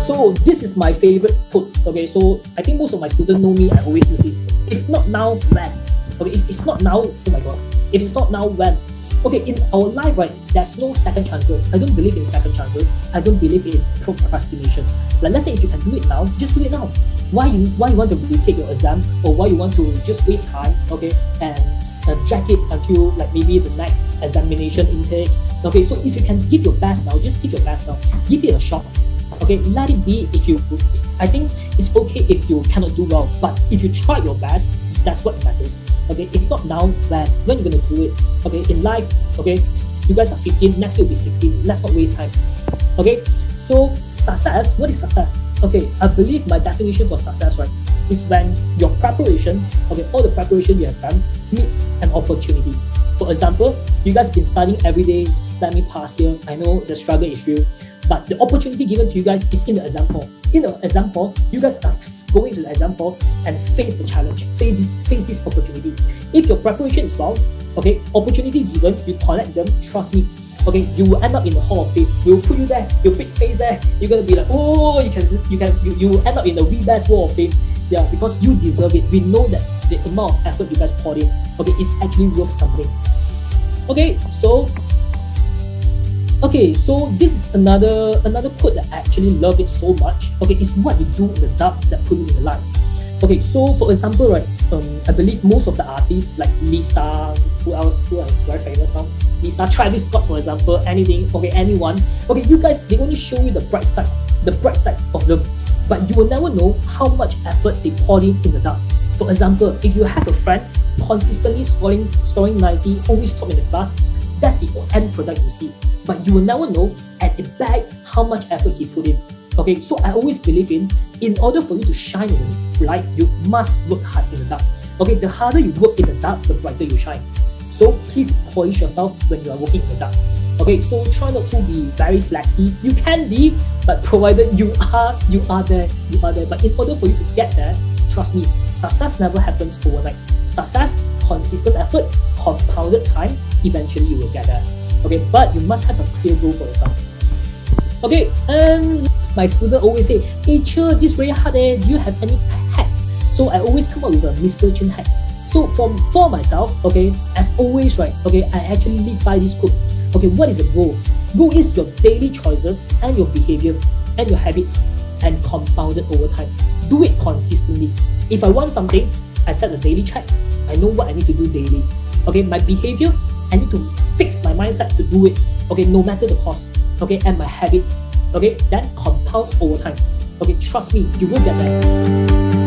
So this is my favorite quote. Okay, so I think most of my students know me. I always use this. If not now, when? Okay, if it's not now, oh my god. If it's not now, when? Okay, in our life, right, there's no second chances. I don't believe in second chances. I don't believe in procrastination. Like, let's say if you can do it now, just do it now. Why you want to retake your exam, or why you want to just waste time, okay, and drag it until like maybe the next examination intake. Okay, so if you can give your best now, just give your best now. Give it a shot. Okay, let it be. If you, I think it's okay if you cannot do well, but if you try your best, that's what matters. Okay, if not now, when you're gonna do it? Okay, in life, okay, you guys are 15, next year will be 16. Let's not waste time. Okay, so success, what is success? Okay, I believe my definition for success, right, is when your preparation, okay, all the preparation you have done meets an opportunity. For example, you guys been studying every day, STEMI past year. I know the struggle is real, but the opportunity given to you guys is in the exam hall. In the exam hall, you guys are going to the exam hall and face the challenge, face this opportunity. If your preparation is well, okay, opportunity given, you collect them, trust me, okay, you will end up in the hall of fame. We'll put you there, you'll put face there, you're gonna be like, oh, you end up in the wee best wall of fame. Yeah, because you deserve it. We know that the amount of effort you guys poured in, okay, is actually worth something. Okay, so this is another quote that I actually love it so much. Okay, it's what you do in the dark that put you in the light. Okay, so for example, right, I believe most of the artists like Lisa, who else is very famous now, Lisa, Travis Scott, for example, anyone, okay, you guys, they only show you the bright side of them, but you will never know how much effort they poured in the dark. For example, if you have a friend consistently scoring 90, always top in the class, that's the end product you see. But you will never know at the back how much effort he put in. Okay, so I always believe in order for you to shine in the light, you must work hard in the dark. Okay, the harder you work in the dark, the brighter you shine. So please polish yourself when you are working in the dark. Okay, so try not to be very flashy. You can be, but provided you are there. But in order for you to get there, trust me, success never happens overnight. Success, consistent effort, compounded time, eventually you will get there. Okay, but you must have a clear goal for yourself. Okay, and my student always say, hey, sure, this very hard, do you have any hack? So I always come up with a Mr. Chin hack. So for myself, okay, as always, right, okay, I actually live by this quote. Okay, what is a goal? Goal is your daily choices and your behavior and your habit and compounded over time. Do it consistently. If I want something, I set a daily check. I know what I need to do daily. Okay, my behavior, I need to fix my mindset to do it. Okay, no matter the cost. Okay, and my habit. Okay, that compound over time. Okay, trust me, you will get that.